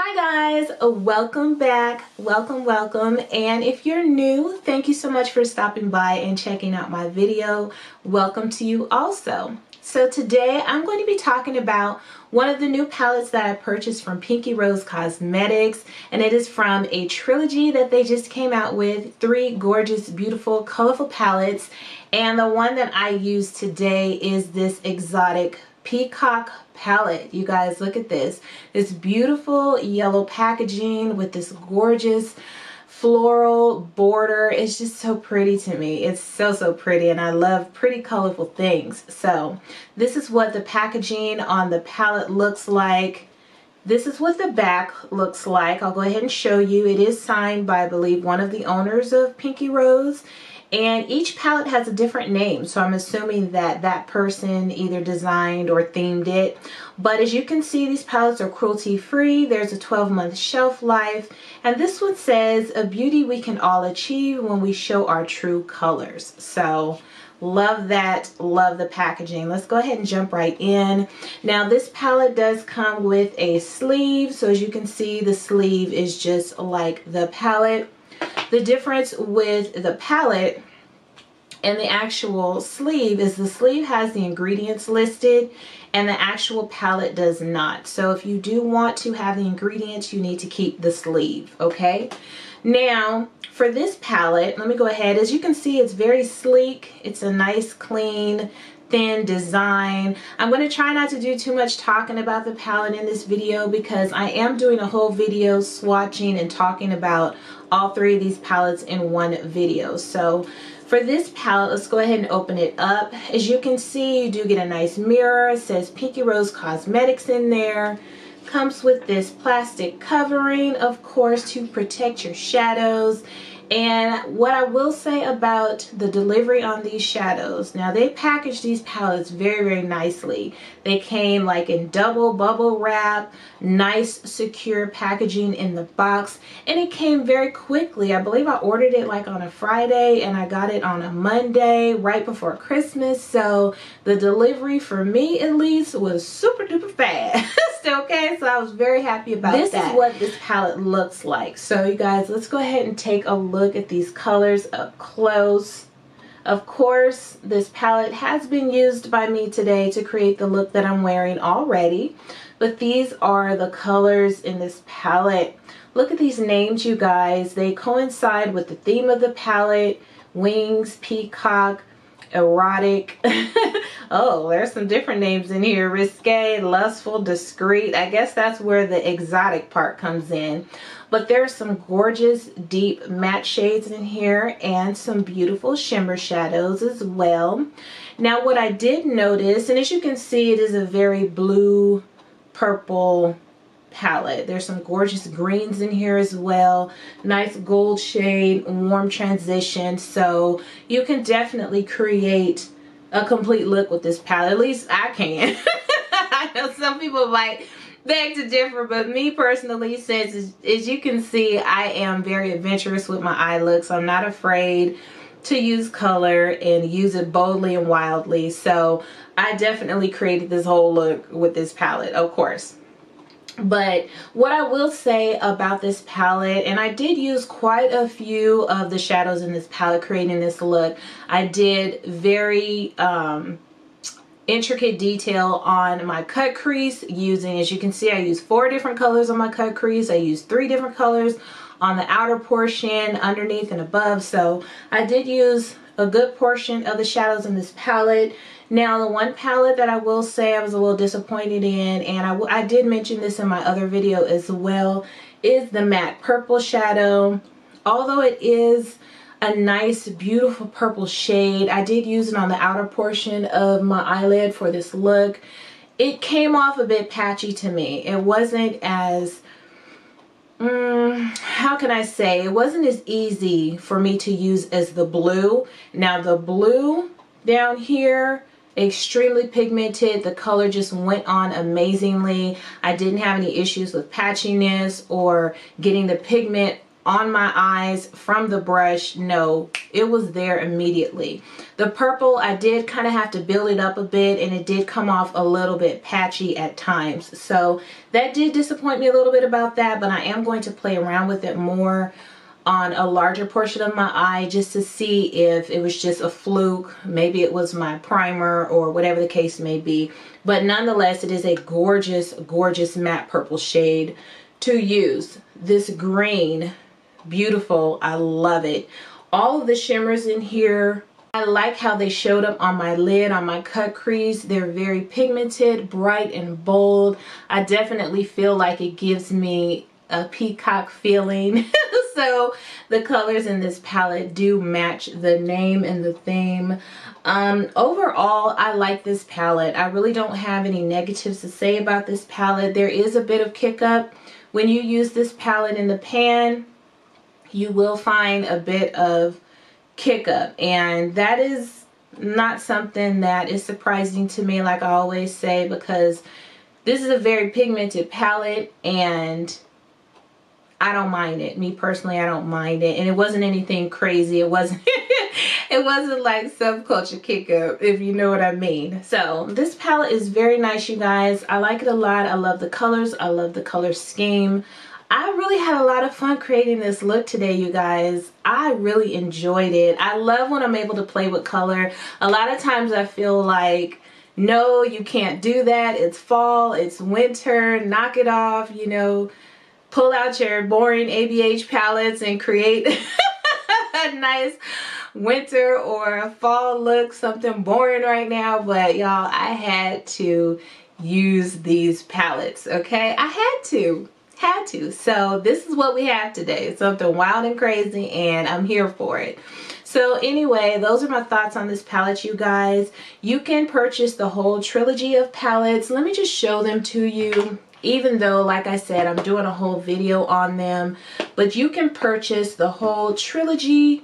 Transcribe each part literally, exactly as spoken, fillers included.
Hi guys, welcome back, welcome, welcome, and if you're new, thank you so much for stopping by and checking out my video. Welcome to you also. So today I'm going to be talking about one of the new palettes that I purchased from Pinky Rose Cosmetics, and it is from a trilogy that they just came out with, three gorgeous, beautiful, colorful palettes, and the one that I use today is this Exotic Peacock Palette. You guys, look at this. This beautiful yellow packaging with this gorgeous floral border. It's just so pretty to me. It's so, so pretty, and I love pretty colorful things. So this is what the packaging on the palette looks like. This is what the back looks like. I'll go ahead and show you. It is signed by, I believe, one of the owners of Pinky Rose. And each palette has a different name, so I'm assuming that that person either designed or themed it. But as you can see, these palettes are cruelty free, there's a twelve month shelf life, and this one says, "A beauty we can all achieve when we show our true colors." So love that, love the packaging. Let's go ahead and jump right in. Now this palette does come with a sleeve, so as you can see, the sleeve is just like the palette. The difference with the palette and the actual sleeve is the sleeve has the ingredients listed and the actual palette does not. So if you do want to have the ingredients, you need to keep the sleeve, okay? Now, for this palette, let me go ahead. As you can see, it's very sleek. It's a nice, clean, thin design. I'm going to try not to do too much talking about the palette in this video because I am doing a whole video swatching and talking about all three of these palettes in one video. So for this palette, let's go ahead and open it up. As you can see, you do get a nice mirror. It says Pinky Rose Cosmetics in there. Comes with this plastic covering, of course, to protect your shadows. And what I will say about the delivery on these shadows, now they packaged these palettes very, very nicely. They came like in double bubble wrap, nice secure packaging in the box, and it came very quickly. I believe I ordered it like on a Friday and I got it on a Monday right before Christmas. So the delivery for me at least was super duper fast. Okay, so I was very happy about that. This is what this palette looks like. So you guys, let's go ahead and take a look at these colors up close. Of course, this palette has been used by me today to create the look that I'm wearing already, but these are the colors in this palette. Look at these names, you guys. They coincide with the theme of the palette: wings, peacock, erotic. Oh, there's some different names in here: risque, lustful, discreet. I guess that's where the exotic part comes in. But there's some gorgeous deep matte shades in here and some beautiful shimmer shadows as well. Now what I did notice, and as you can see, it is a very blue purple palette. There's some gorgeous greens in here as well. Nice gold shade, warm transition. So you can definitely create a complete look with this palette. At least I can. I know some people might beg to differ, but me personally, since as, as you can see, I am very adventurous with my eye looks. I'm not afraid to use color and use it boldly and wildly. So I definitely created this whole look with this palette, of course. But what I will say about this palette, and I did use quite a few of the shadows in this palette creating this look. I did very um, intricate detail on my cut crease using, as you can see, I used four different colors on my cut crease. I used three different colors on the outer portion, underneath and above. So I did use a good portion of the shadows in this palette. Now, the one palette that I will say I was a little disappointed in, and I, w I did mention this in my other video as well, is the matte purple shadow. Although it is a nice, beautiful purple shade, I did use it on the outer portion of my eyelid for this look. It came off a bit patchy to me. It wasn't as Mm, how can I say, it wasn't as easy for me to use as the blue. Now the blue down here, extremely pigmented, the color just went on amazingly. I didn't have any issues with patchiness or getting the pigment on my eyes from the brush, no, it was there immediately. The purple, I did kind of have to build it up a bit, and it did come off a little bit patchy at times. So that did disappoint me a little bit about that, but I am going to play around with it more on a larger portion of my eye just to see if it was just a fluke. Maybe it was my primer or whatever the case may be. But nonetheless, it is a gorgeous, gorgeous matte purple shade to use. This green, beautiful, I love it. All of the shimmers in here, I like how they showed up on my lid, on my cut crease. They're very pigmented, bright and bold. I definitely feel like it gives me a peacock feeling. So the colors in this palette do match the name and the theme. Um, overall, I like this palette. I really don't have any negatives to say about this palette. There is a bit of kick up. When you use this palette in the pan, you will find a bit of kick up. And that is not something that is surprising to me, like I always say, because this is a very pigmented palette and I don't mind it. Me personally, I don't mind it. And it wasn't anything crazy. It wasn't it wasn't like subculture kick up, if you know what I mean. So this palette is very nice, you guys. I like it a lot. I love the colors. I love the color scheme. I really had a lot of fun creating this look today, you guys. I really enjoyed it. I love when I'm able to play with color. A lot of times I feel like, no, you can't do that. It's fall. It's winter. Knock it off, you know. Pull out your boring A B H palettes and create a nice winter or fall look, something boring right now. But y'all, I had to use these palettes, okay? I had to, had to. So this is what we have today, something wild and crazy, and I'm here for it. So anyway, those are my thoughts on this palette, you guys. You can purchase the whole trilogy of palettes. Let me just show them to you. Even though, like I said, I'm doing a whole video on them, but you can purchase the whole trilogy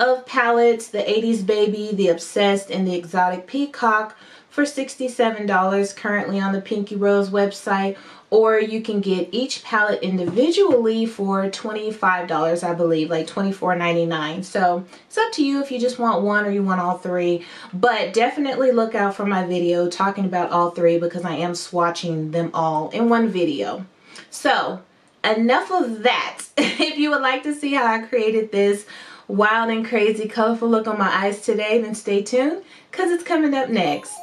of palettes, the eighties Baby, the Obsessed, and the Exotic Peacock for sixty-seven dollars currently on the Pinky Rose website, or you can get each palette individually for twenty-five dollars, I believe, like twenty-four ninety-nine. So it's up to you if you just want one or you want all three, but definitely look out for my video talking about all three because I am swatching them all in one video. So enough of that. If you would like to see how I created this wild and crazy colorful look on my eyes today, then stay tuned because it's coming up next.